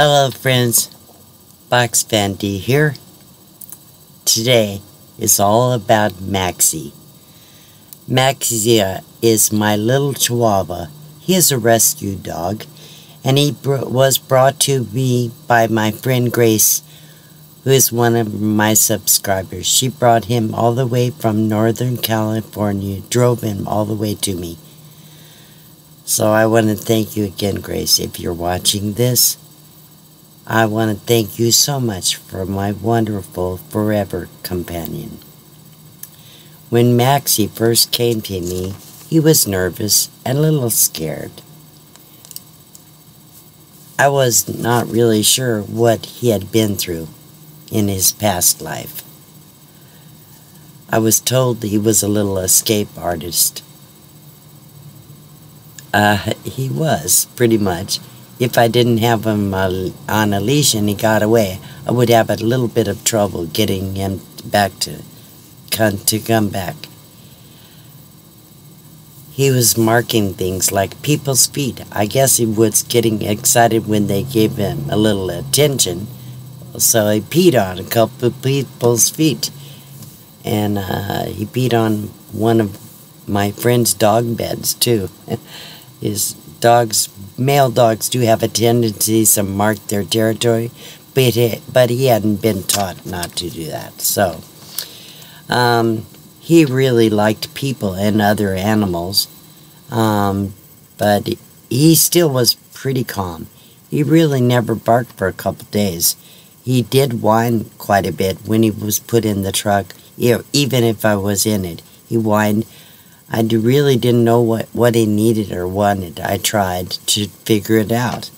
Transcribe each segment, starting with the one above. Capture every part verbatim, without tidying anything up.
Hello friends, Box Van Dee here. Today is all about Maxi. Maxi is my little Chihuahua. He is a rescue dog and he br was brought to me by my friend Grace, who is one of my subscribers. She brought him all the way from Northern California, drove him all the way to me. So I want to thank you again, Grace, if you're watching this. I want to thank you so much for my wonderful forever companion. When Maxi first came to me, he was nervous and a little scared. I was not really sure what he had been through in his past life. I was told he was a little escape artist. Uh, he was, pretty much. If I didn't have him on a leash and he got away, I would have a little bit of trouble getting him back to come, to come back. He was marking things like people's feet. I guess he was getting excited when they gave him a little attention, so he peed on a couple of people's feet. And uh, he peed on one of my friend's dog beds, too. His dogs, male dogs do have a tendency to mark their territory, but he, but he hadn't been taught not to do that. So, um, he really liked people and other animals, um, but he still was pretty calm. He really never barked for a couple days. He did whine quite a bit when he was put in the truck, even if I was in it. He whined. I really didn't know what, what he needed or wanted. I tried to figure it out.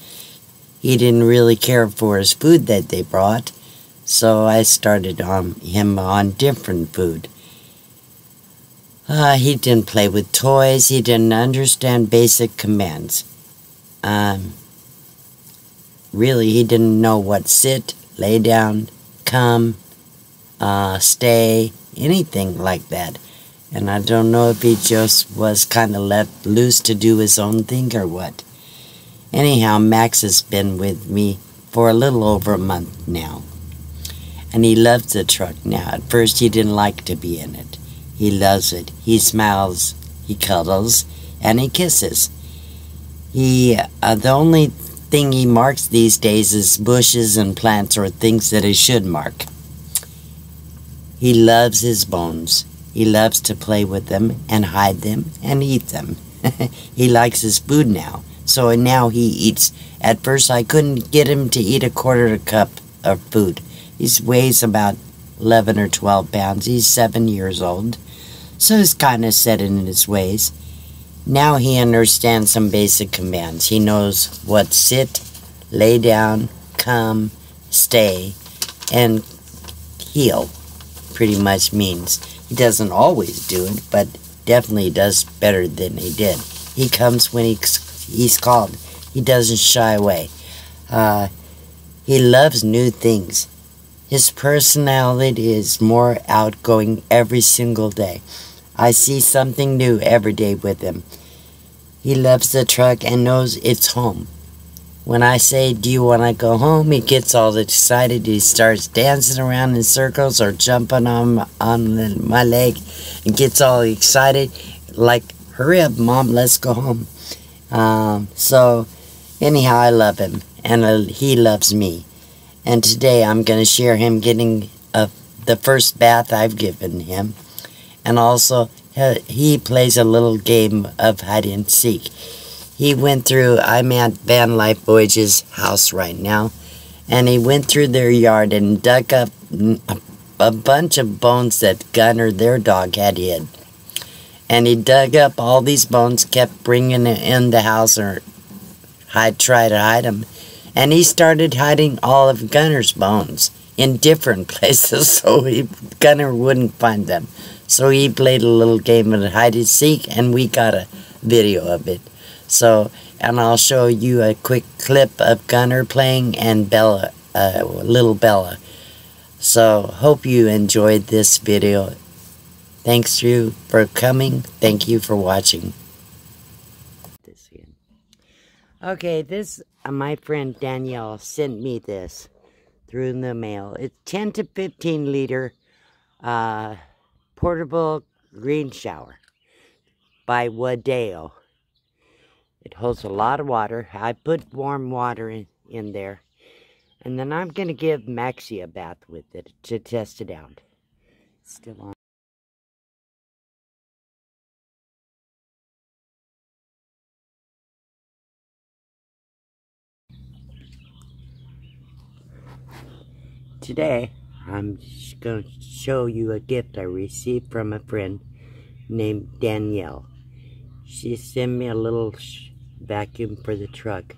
He didn't really care for his food that they brought, so I started on him on different food. Uh, he didn't play with toys. He didn't understand basic commands. Um, really, he didn't know what sit, lay down, come, uh, stay, anything like that. And I don't know if he just was kind of let loose to do his own thing or what. Anyhow, Max has been with me for a little over a month now. And he loves the truck now. At first, he didn't like to be in it. He loves it. He smiles, he cuddles, and he kisses. He, uh, the only thing he marks these days is bushes and plants or things that he should mark. He loves his bones. He loves to play with them and hide them and eat them. He likes his food now, so now he eats. At first, I couldn't get him to eat a quarter of a cup of food. He weighs about eleven or twelve pounds. He's seven years old, so he's kind of set in his ways. Now he understands some basic commands. He knows what sit, lay down, come, stay, and heel pretty much means. He doesn't always do it, but definitely does better than he did. He comes when he, he's called. He doesn't shy away. Uh, he loves new things. His personality is more outgoing every single day. I see something new every day with him. He loves the truck and knows it's home. When I say, do you want to go home, he gets all excited. He starts dancing around in circles or jumping on, on my leg and gets all excited. Like, hurry up, Mom, let's go home. Um, so, anyhow, I love him, and uh, he loves me. And today I'm going to share him getting uh, the first bath I've given him. And also, he plays a little game of hide and seek. He went through, I'm at Van Life Voyage's house right now, and he went through their yard and dug up a bunch of bones that Gunner, their dog, had hid. And he dug up all these bones, kept bringing them in the house, or I tried to hide them. And he started hiding all of Gunner's bones in different places, so he, Gunner wouldn't find them. So he played a little game of hide and seek, and we got a video of it. So, and I'll show you a quick clip of Gunner playing and Bella, uh, little Bella. So, hope you enjoyed this video. Thanks you for coming. Thank you for watching. Okay, this my friend Danielle sent me this through the mail. It's ten to fifteen liter uh, portable green shower by Wadeo. It holds a lot of water. I put warm water in, in there. And then I'm going to give Maxi a bath with it to test it out. It's still on. Today, I'm just going to show you a gift I received from a friend named Danielle. She sent me a little vacuum for the truck,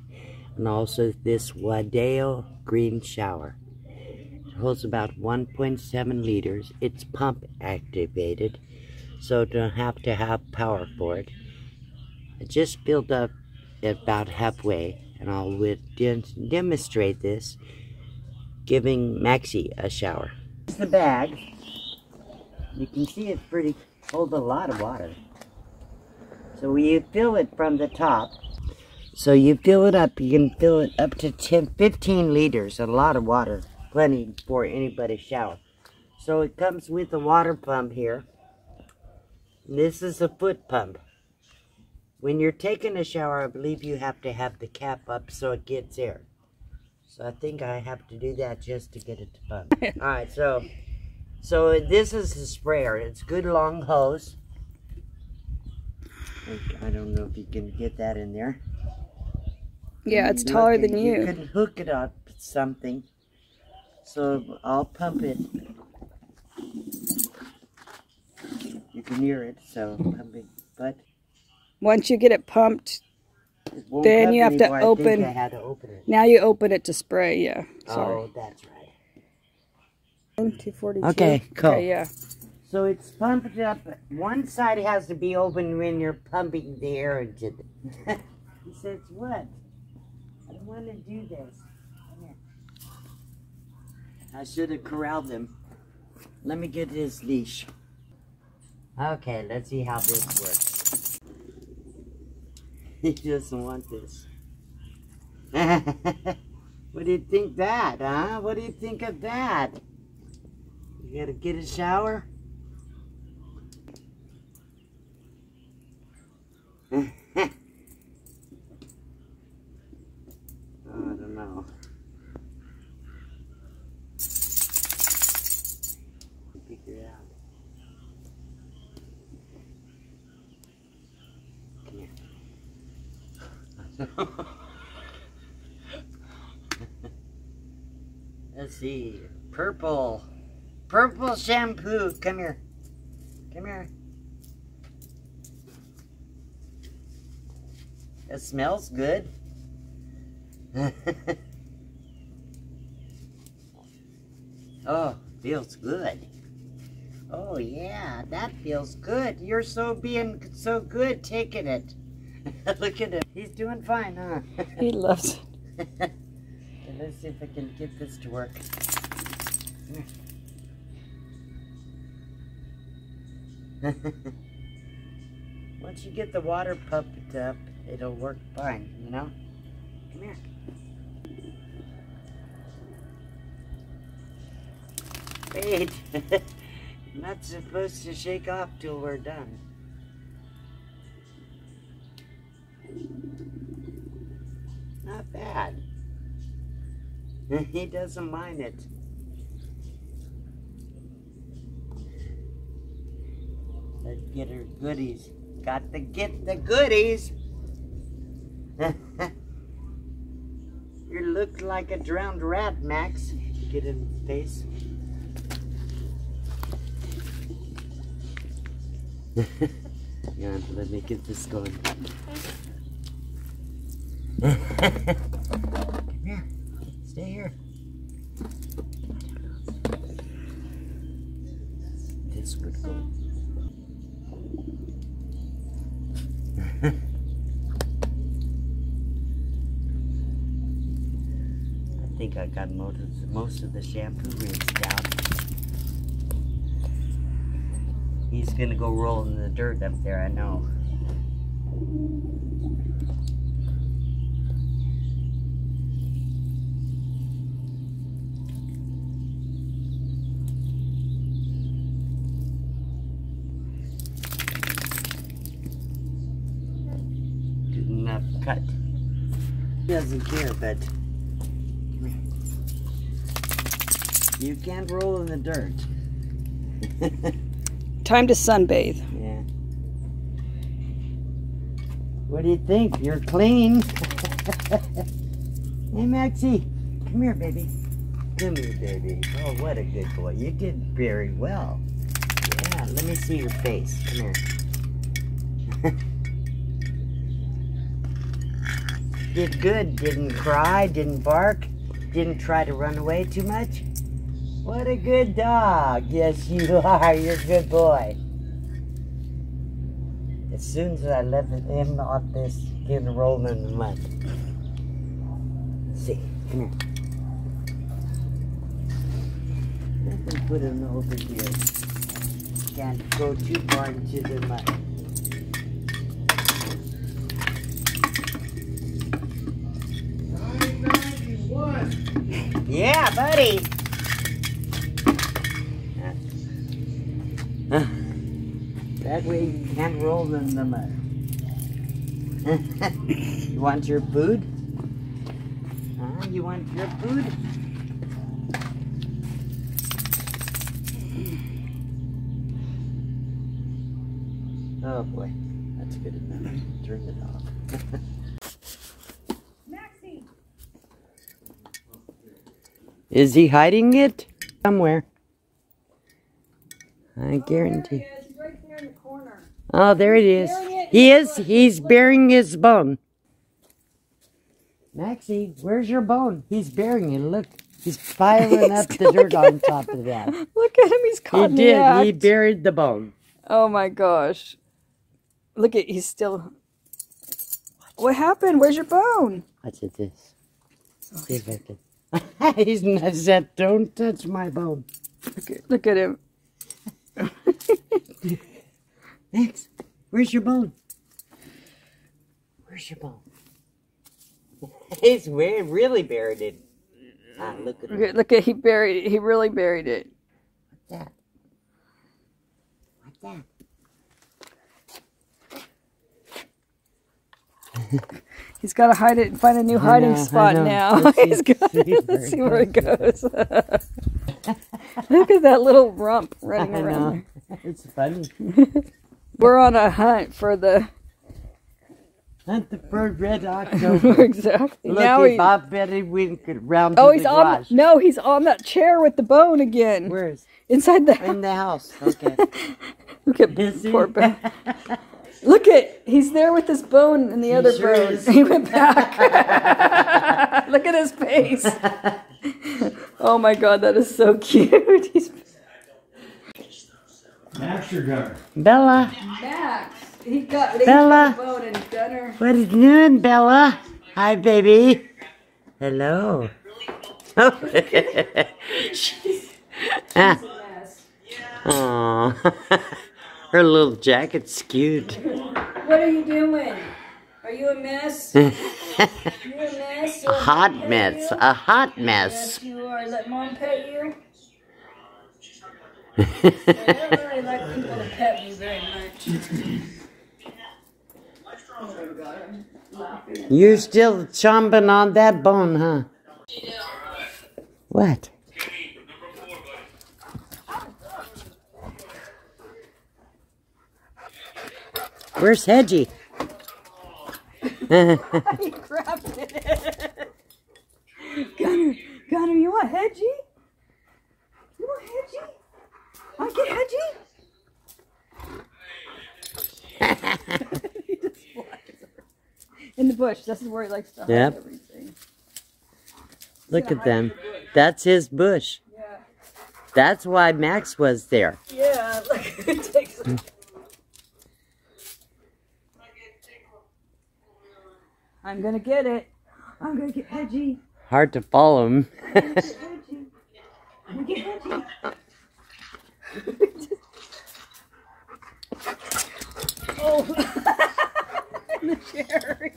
and also this Wadeo green shower. It holds about one point seven liters. It's pump activated, so don't have to have power for it. I just filled up about halfway, and I'll demonstrate this giving Maxi a shower. Here's the bag. You can see it pretty holds a lot of water. So you fill it from the top. So you fill it up. You can fill it up to ten, fifteen liters. A lot of water. Plenty for anybody's shower. So it comes with a water pump here. This is a foot pump. When you're taking a shower, I believe you have to have the cap up so it gets air. So I think I have to do that just to get it to pump. All right, so so this is the sprayer. It's a good long hose. I don't know if you can get that in there. Yeah, it's taller than you. You can hook it up something. So I'll pump it. You can hear it, so pump it. But once you get it pumped, then you have to open. I I had to open it. Now you open it to spray, yeah. Sorry. Oh, that's right. two forty-two. Okay, cool. Okay, yeah. So it's pumped up. One side has to be open when you're pumping the air into it. He says, what? I don't want to do this. I should have corralled him. Let me get his leash. Okay, let's see how this works. He doesn't want this. What do you think that, huh? What do you think of that? You gotta get a shower? Oh, I don't know. Figure it out. Let's see. Purple. Purple shampoo. Come here. Come here. It smells good. Oh, feels good. Oh, yeah. That feels good. You're so being so good taking it. Look at him. He's doing fine, huh? He loves it. Okay, let's see if I can get this to work. Once you get the water pumped up, it'll work fine, you know? Come here. Wait. You're not supposed to shake off till we're done. Not bad. He doesn't mind it. Let's get her goodies. Got to get the goodies. You look like a drowned rat, Max. Get in the face. Yeah, let me get this going. Come here. Stay here. This would go. I think I got most of the, most of the shampoo rinsed out. He's gonna go roll in the dirt up there, I know. cut. He doesn't care, but you can't roll in the dirt. Time to sunbathe. Yeah. What do you think? You're clean. Hey, Maxi. Come here, baby. Come here, baby. Oh, what a good boy. You did very well. Yeah, let me see your face. Come here. Did good. Didn't cry. Didn't bark. Didn't try to run away too much. What a good dog. Yes, you are. You're a good boy. As soon as I left him off this, he'd roll in the mud. See, come here. Let me put him over here. Can't go too far into the mud. nine ninety-one. Yeah, buddy. That way you can't roll in the mud. You want your food? Huh? You want your food? Oh boy, that's good enough. Turn it off. Maxi! Is he hiding it? Somewhere. I guarantee. Oh, there it is. Right there in the corner. Oh, there it is. It. He is. He's burying his bone. Maxi, where's your bone? He's burying it. Look. He's piling he's up the dirt on top of that. Look at him. He's caught in the act. He did. He buried the bone. Oh my gosh. Look at, he's still. What happened? Where's your bone? What's it this? Oh, he's he's not said, don't touch my bone. Look at, look at him. Max, where's your bone? Where's your bone? He's really buried it. Ah, look at look at, look at he buried it. He really buried it. What's that? What's that? He's got to hide it and find a new hiding know, spot now. He's got to, let's see where it goes. Look at that little rump running I around. Know. It's funny. We're on a hunt for the hunt the bird red october. Exactly. Look, now if he... I bet we could round oh, to he's the on garage. No, he's on that chair with the bone again. Where is? Inside the house. In the house. Okay. Look at is poor bone. Look at, he's there with his bone and the he other sure bone. Is. He went back. Look at his face. Oh my God, that is so cute. He's... Max or Gunner? Bella. Max. He got Bella. The bone and Gunner. What are you doing, Bella? Hi, baby. Hello. She's a mess. Aww. Her little jacket's skewed. What are you doing? Are you a mess? You're a mess? You're a hot mess. You? A hot mess. Yes, you are. Let mom pet you? I don't really like people to pet me very much. Oh my God, I'm laughing. You're still chomping on that bone, huh? Yeah. What? Where's Hedgie? He grabbed it. Gunner, Gunner, you want Hedgie? You want Hedgie? I get Hedgie? He just flies in the bush. This is where he likes to hide yep. everything. He's Look at them. The That's his bush. Yeah. That's why Max was there. Yeah, look, it takes a I'm gonna get it. I'm gonna get Hedgie. Hard to follow him. I'm gonna get Hedgie. I'm gonna get Hedgie. Oh, in the chair.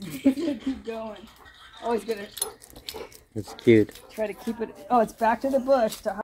He's gonna keep going. Oh, he's gonna. That's cute. Try to keep it. Oh, it's back to the bush to hide.